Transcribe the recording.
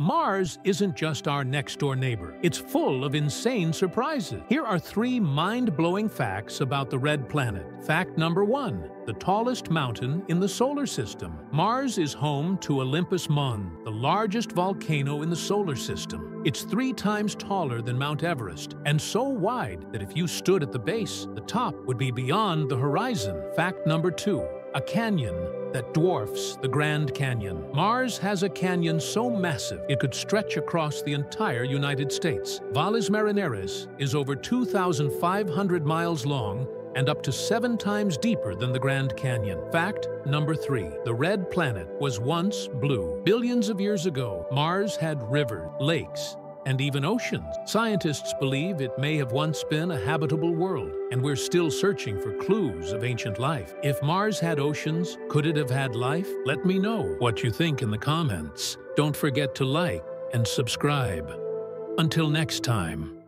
Mars isn't just our next-door neighbor. It's full of insane surprises. Here are three mind-blowing facts about the red planet. Fact number 1. The tallest mountain in the solar system. Mars is home to Olympus Mons, the largest volcano in the solar system. It's 3 times taller than Mount Everest, and so wide that if you stood at the base, the top would be beyond the horizon. Fact number 2. A canyon that dwarfs the Grand Canyon. Mars has a canyon so massive it could stretch across the entire United States. Valles Marineris is over 2,500 miles long and up to 7 times deeper than the Grand Canyon. Fact number 3. The red planet was once blue. Billions of years ago, Mars had rivers, lakes, and even oceans. Scientists believe it may have once been a habitable world, and we're still searching for clues of ancient life. If Mars had oceans, could it have had life? Let me know what you think in the comments. Don't forget to like and subscribe. Until next time.